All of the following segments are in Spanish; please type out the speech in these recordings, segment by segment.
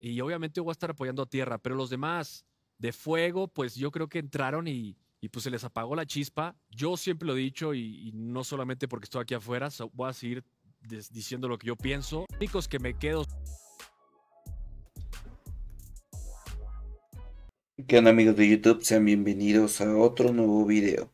Y obviamente yo voy a estar apoyando a tierra, pero los demás de fuego, pues yo creo que entraron y pues se les apagó la chispa. Yo siempre lo he dicho y no solamente porque estoy aquí afuera, voy a seguir diciendo lo que yo pienso. Los únicos que me quedo... ¿Qué onda, amigos de YouTube? Sean bienvenidos a otro nuevo video.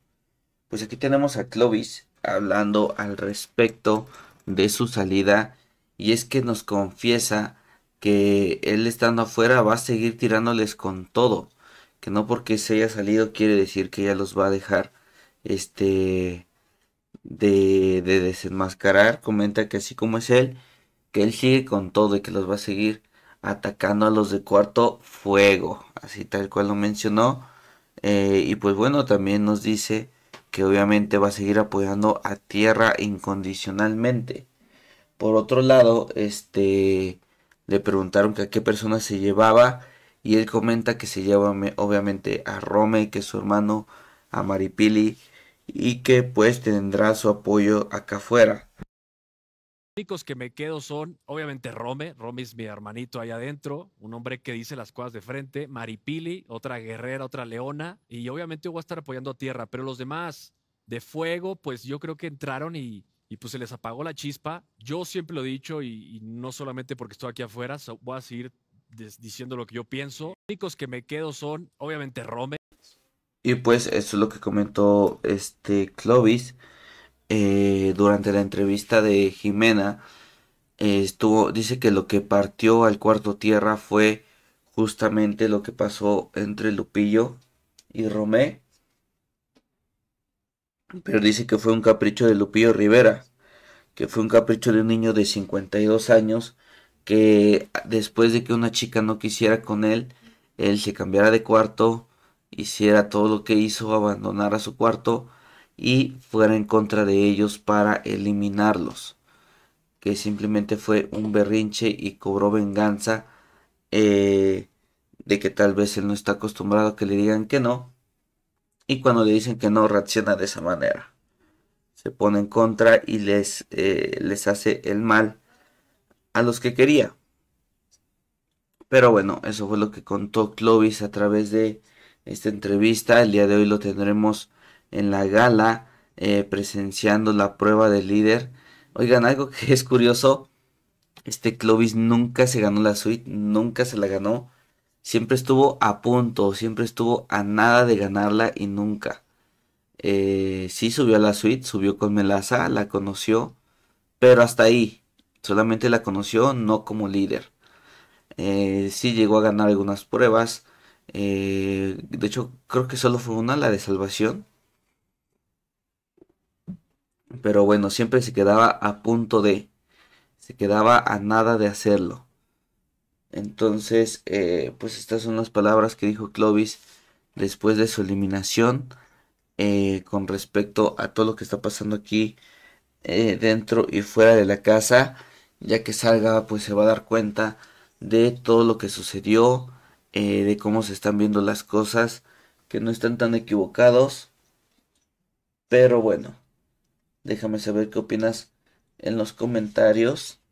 Pues aquí tenemos a Clovis hablando al respecto de su salida, y es que nos confiesa que él estando afuera va a seguir tirándoles con todo, que no porque se haya salido quiere decir que ya los va a dejar de desenmascarar. Comenta que así como es él, que él sigue con todo y que los va a seguir atacando a los de cuarto fuego, así tal cual lo mencionó. Y pues bueno, también nos dice que obviamente va a seguir apoyando a tierra incondicionalmente. Por otro lado, le preguntaron que a qué persona se llevaba, y él comenta que se lleva obviamente a Rome, que es su hermano, a Maripili, y que pues tendrá su apoyo acá afuera. Los únicos que me quedo son obviamente Rome. Rome es mi hermanito allá adentro, un hombre que dice las cosas de frente. Maripili, otra guerrera, otra leona, y obviamente yo voy a estar apoyando a tierra, pero los demás de fuego, pues yo creo que entraron y pues se les apagó la chispa. Yo siempre lo he dicho y no solamente porque estoy aquí afuera, voy a seguir diciendo lo que yo pienso. Los únicos que me quedo son obviamente Rome. Y pues eso es lo que comentó Clovis durante la entrevista de Jimena. Dice que lo que partió al cuarto tierra fue justamente lo que pasó entre Lupillo y Rome. Pero dice que fue un capricho de Lupillo Rivera, que fue un capricho de un niño de 52 años, que después de que una chica no quisiera con él, él se cambiara de cuarto, hiciera todo lo que hizo, abandonara su cuarto y fuera en contra de ellos para eliminarlos, que simplemente fue un berrinche y cobró venganza de que tal vez él no está acostumbrado a que le digan que no. Y cuando le dicen que no, reacciona de esa manera. Se pone en contra y les hace el mal a los que quería. Pero bueno, eso fue lo que contó Clovis a través de esta entrevista. El día de hoy lo tendremos en la gala, presenciando la prueba del líder. Oigan, algo que es curioso. Clovis nunca se ganó la suite, nunca se la ganó. Siempre estuvo a punto, siempre estuvo a nada de ganarla y nunca. Sí subió a la suite, subió con Melaza, la conoció, pero hasta ahí. Solamente la conoció, no como líder. Sí llegó a ganar algunas pruebas. De hecho, creo que solo fue una, la de salvación. Pero bueno, siempre se quedaba a punto de... Se quedaba a nada de hacerlo. Entonces, pues estas son las palabras que dijo Clovis después de su eliminación con respecto a todo lo que está pasando aquí dentro y fuera de la casa. Ya que salga, pues se va a dar cuenta de todo lo que sucedió, de cómo se están viendo las cosas, que no están tan equivocados. Pero bueno, déjame saber qué opinas en los comentarios.